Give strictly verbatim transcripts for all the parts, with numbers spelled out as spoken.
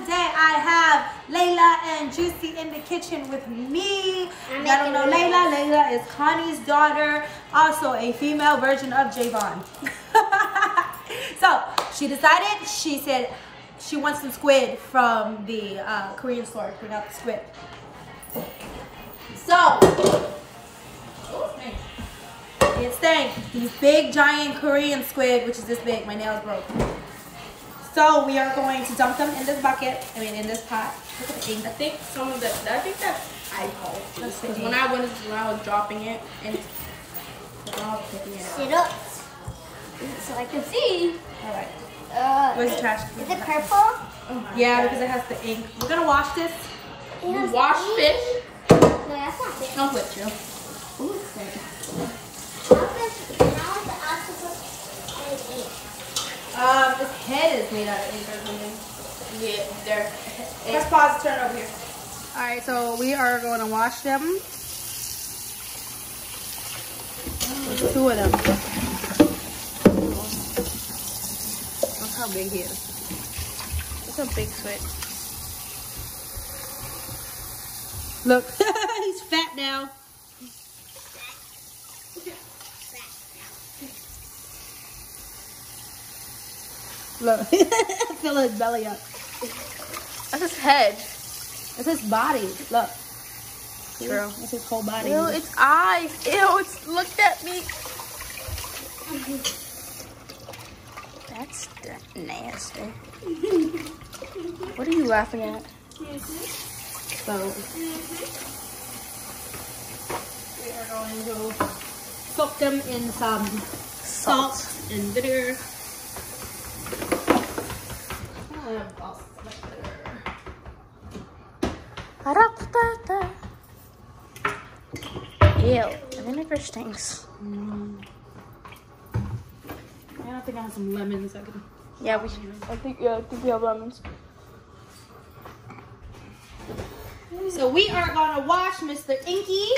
today I have Layla and Juicy in the kitchen with me. I don't know Layla. Layla is Connie's daughter, also a female version of Javon. So she decided, she said she wants some squid from the uh, Korean store. We got the squid. So it's thanks these big giant Korean squid, which is this big. My nails broke. So we are going to dump them in this bucket. I mean, in this pot. Look at the ink. I think some of the. I think that's alcohol. That's when I went, when I was dropping it and picking it up. Sit up, so I can see. All right. Uh, Where's the trash? Is it purple? Oh yeah, God. Because it has the ink. We're gonna wash this. You wash fish. No, that's not fish. Don't put you. Ooh, it's Um, his head is made out of ink or something. Yeah, there. Let's pause and turn over here. Alright, so we are going to wash them. There's two of them. Look how big he is. It's a big squid. Look, he's fat now. Look, I feel his belly up. That's his head. That's his body. Look. True. That's his whole body. Ew, it's eyes. Ew, it's looked at me. That's nasty. What are you laughing at? Mm-hmm. So. Mm-hmm. We are going to soak them in some salt, salt and vinegar. Ew, vinegar stinks. Mm. I don't think I have some lemons. I can... Yeah, we should. I think, yeah, I think we have lemons. So we are gonna wash Mister Inky.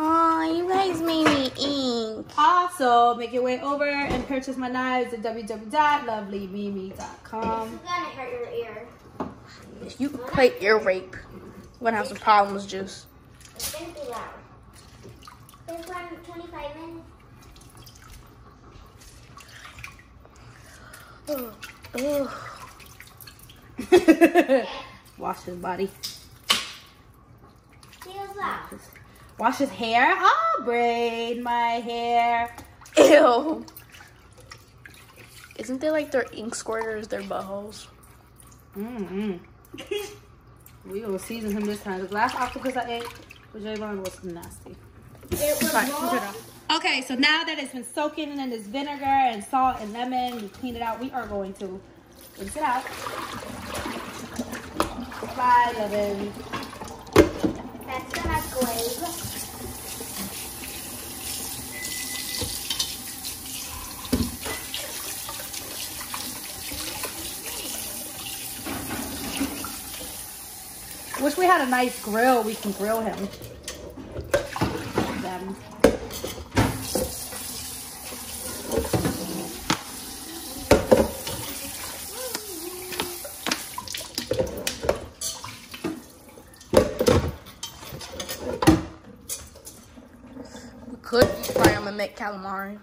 Oh, you guys made me ink. Also, make your way over and purchase my knives at w w w dot lovely mimi dot com. It's gonna hurt your ear. If you play ear rape, we're gonna have some problems, Juice. It's been too loud. It's been twenty-five minutes. Oh, oh. Wash his body. Feels loud. Wash his hair. I'll braid my hair. Ew. Isn't there like their ink squirters, their buttholes? Mm mm. We will season him this time. The last octopus I ate with Javon was nasty. It was right. Okay, so now that it's been soaking in this vinegar and salt and lemon, we cleaned it out. We are going to rinse it out. Bye, Javon. That's the microwave. Wish we had a nice grill. We can grill him. Them. We could fry him and make calamari.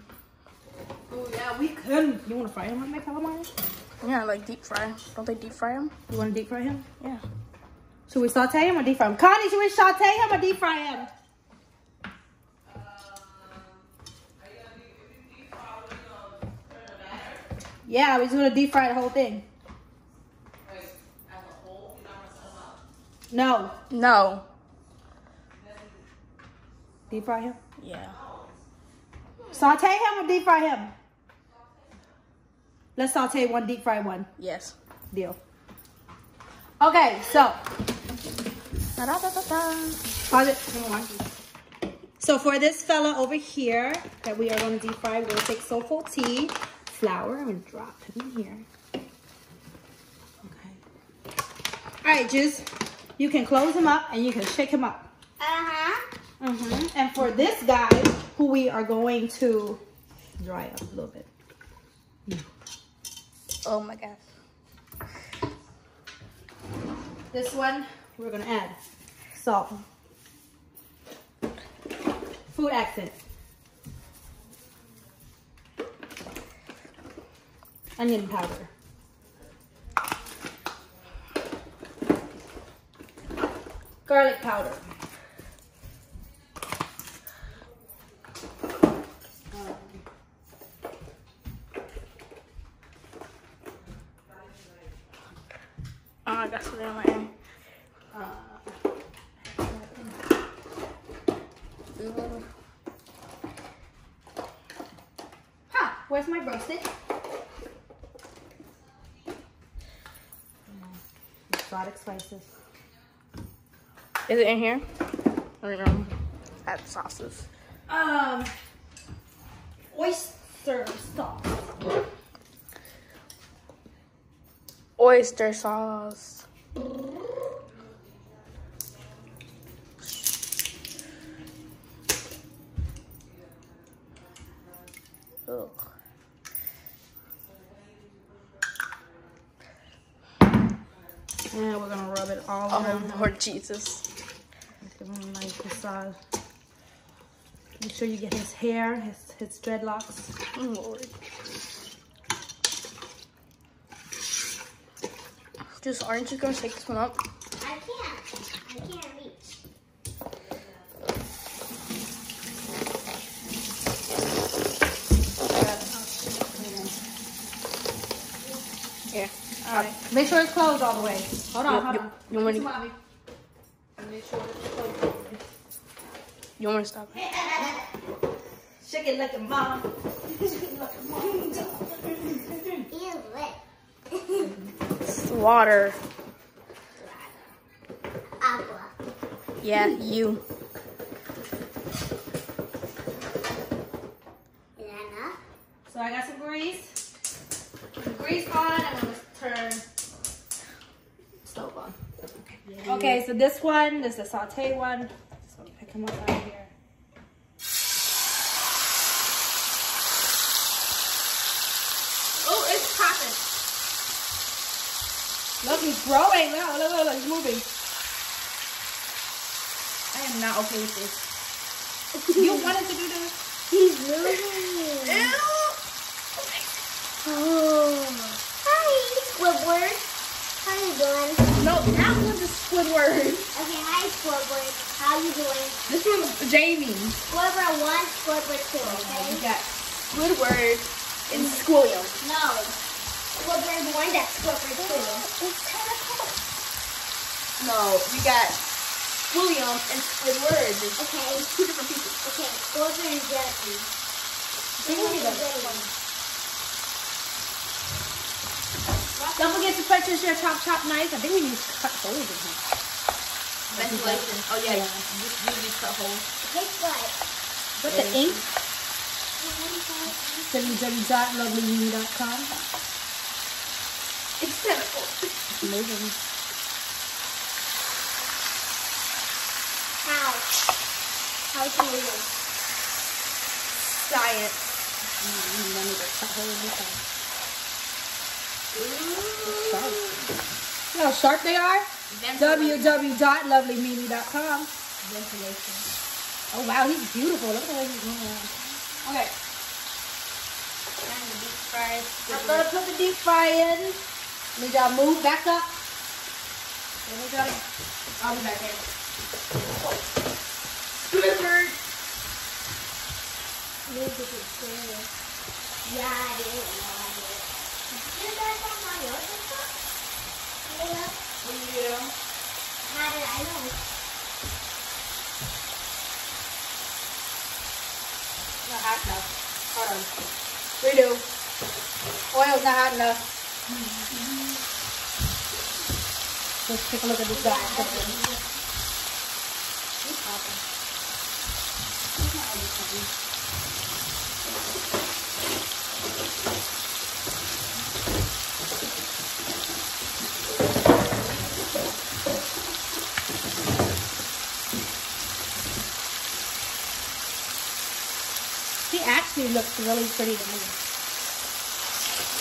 Oh yeah, we could. You want to fry him and make calamari? Yeah, like deep fry. Don't they deep fry him? You want to deep fry him? Yeah. Should we saute him or deep fry him? Connie, should we saute him or deep fry him? Uh, are you gonna deep, deep fry him on the yeah, we're just gonna deep fry the whole thing. Wait, as a whole, you're not gonna sell out? No. No. Deep fry him? Yeah. Saute him or deep fry him? Let's saute one, deep fry one. Yes. Deal. Okay, so. Pause it. So for this fella over here that we are going to deep fry, we're going to take soulful tea, flour, and drop it in here. Okay. All right, Juice. You can close him up and you can shake him up. Uh huh. Mm-hmm. And for this guy, who we are going to dry up a little bit. Oh my gosh. This one, we're gonna add salt. Food accent. Onion powder. Garlic powder. I got something on my hand. Huh, where's my bracelet? Exotic spices. Is it in here? I don't know. Add sauces. Um, oyster sauce. Oyster sauce. Ugh. And we're gonna rub it all oh, around. Oh Lord Jesus. Give him a nice massage. Make sure you get his hair, his, his dreadlocks. Oh Lord. Just aren't you gonna take this one up? I can't. I can't reach. Yeah. All right. Make sure it's closed all the way. Hold on. You, hold you, on. You want me to? Make sure it's closed all the way. You want me to stop? Shake it like a mom. Shake it like a mom. Ew, wet. It's water. Aqua. Yeah, you. Yeah. So I got some grease. Grease on, and I'm gonna turn stove on. Yeah. Okay, so this one, this is the saute one. So pick them up out of here. Oh, it's popping. Look, he's growing now. Look, look, look, he's moving. I am not okay with this. You wanted to do this? He's moving. Ew. Oh. Hi, Squidward. How you doing? No, that one's a Squidward. Okay, hi, Squidward. How you doing? This one's Jamie. Squidward one, Squidward two, okay? We got Squidward and Squillium. No. Well, there's one that's Squidward too. It's kind of cool. No, we got Squillium and Squidward. Okay. It's two different pieces. Okay, Squidward and Jeffy. This is a good one. Don't forget to purchase your Chop Chop knife. I think we need to cut holes in here. Ventilation. Oh, yeah. yeah. You, you need to cut holes. Take what? Put the ink. w w w dot lovely mimi dot com. It's terrible. It's amazing. How? How do you do it? Science. Let me get that whole thing out. Ooh. Look how sharp they are. w w w dot lovely mimi dot com. Ventilation. Oh wow, he's beautiful. Look at the way he's going around. Okay. And the deep fry. I'm gonna put the deep fry in. Need y'all move back up. Then we gotta, I'll be back here. Squidward! Yeah, I did. Did you guys have my yogurt stuff? Yeah. Yeah. How did I know? Not hot enough. Hold on. Redo. Oil's not hot enough. Mm-hmm. Let's take a look at this guy. He actually looks really pretty to me.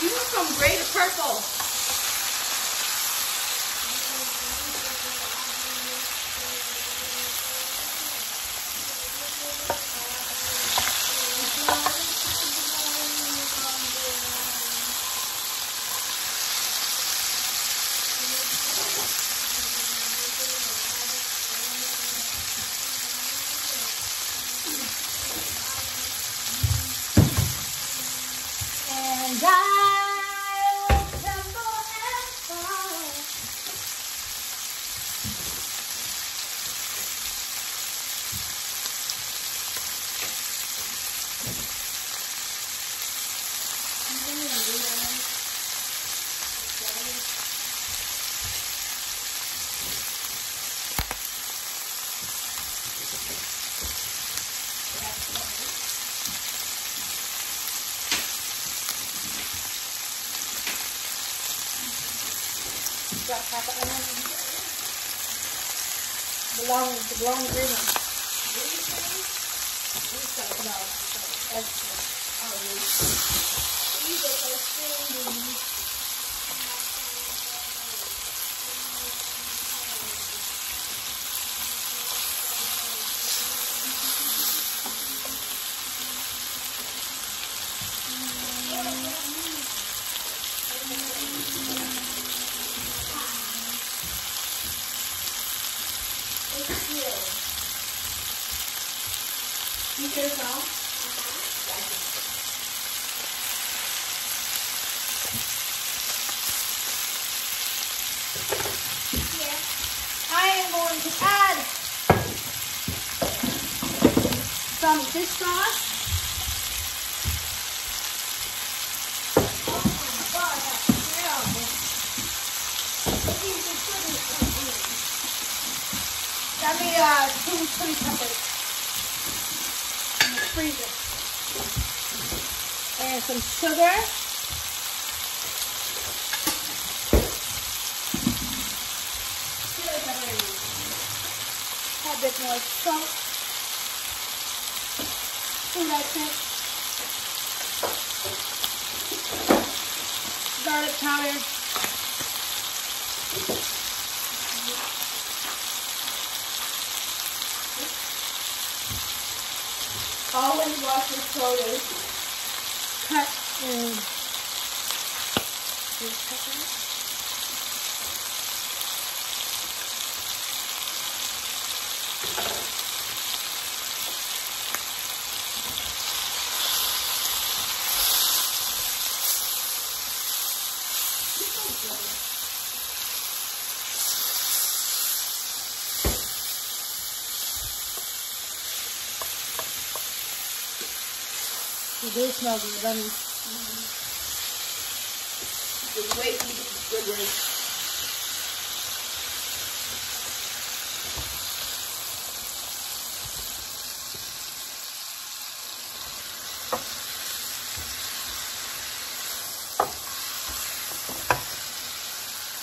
You went from gray to purple. And I love them forever. Drop half an onion. The long, the long green one. No, extra. Oh, you get it now? Uh-huh. Yeah. I am going to add some fish sauce. Let me uh, two chili peppers in the freezer. And some sugar. Chili peppers. A bit more salt. Food accent. Garlic powder. Always wash your produce. Cut in. It do smell good, bunny. Mm-hmm. Just wait till you get the Squidward.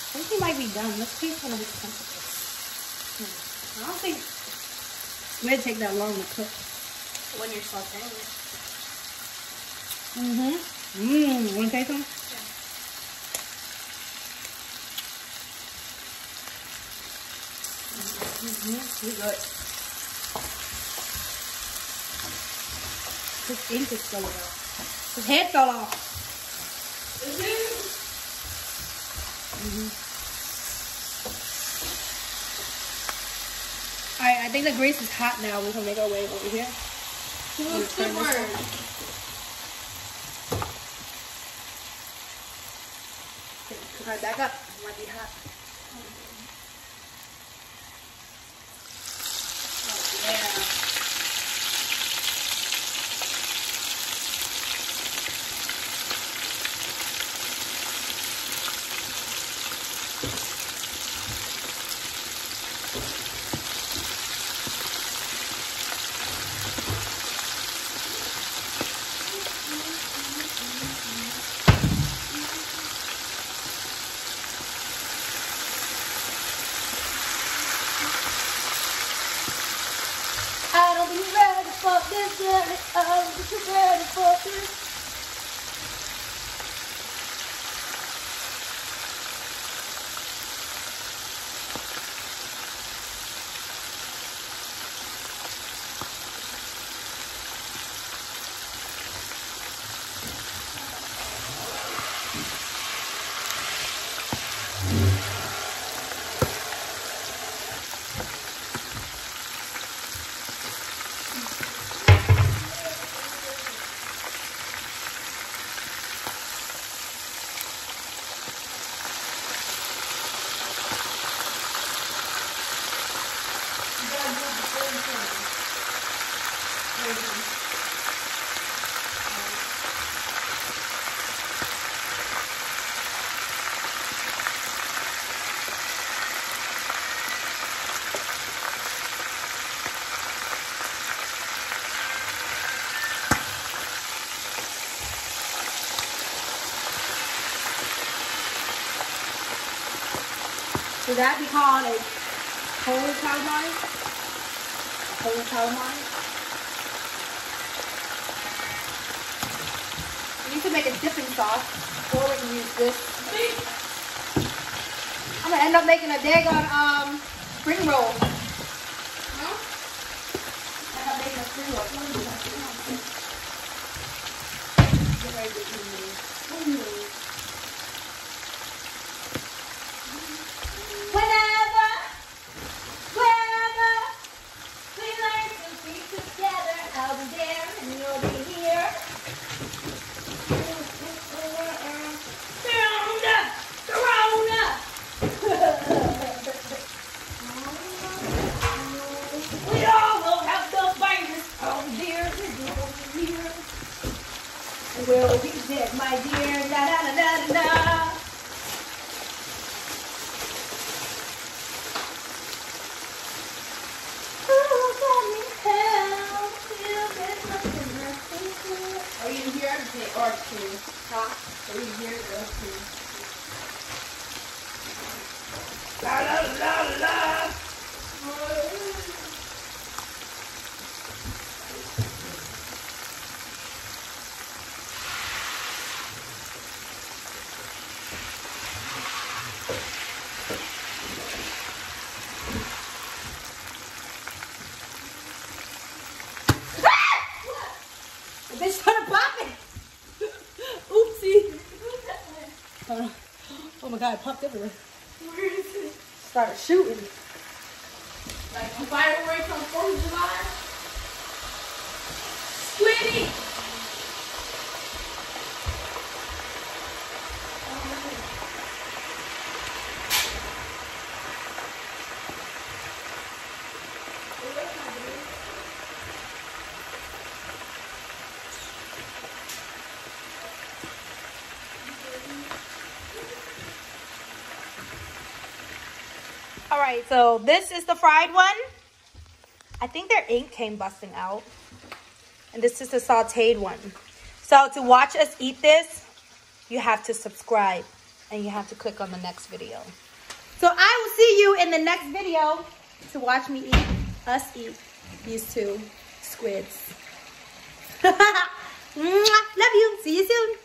I think he might be done. Let's taste one of his temperatures. I don't think it may take that long to cook. When you're sauteing it. Mm-hmm. Mmm. Want to taste them? Yeah. Mm-hmm. You're good. His ink is still off. His head fell off. Is it? Mm-hmm. Alright, I think the grease is hot now. We can make our way over here. Who's the word? Alright, back up. It might be hot. Oh, yeah. This ready um, this ready for this. Should that be called a whole calamari? A whole calamari? You can make a dipping sauce, or we can use this. I'm gonna end up making a daggone um, spring roll. Huh? I'm gonna make a spring roll. Get ready to eat me. We'll be dead, my dear, da da da da da. Oh, Connie, help! Feel this nothing left. Are you here? They are too. Huh? Are you here? They are too. Da da da da. Oh. I popped everywhere. Where is it? Started shooting. Like a firework on fourth of July. Squiddy! Alright, so this is the fried one. I think their ink came busting out. And this is the sauteed one. So to watch us eat this, you have to subscribe. And you have to click on the next video. So I will see you in the next video to watch me eat, us eat these two squids. Love you. See you soon.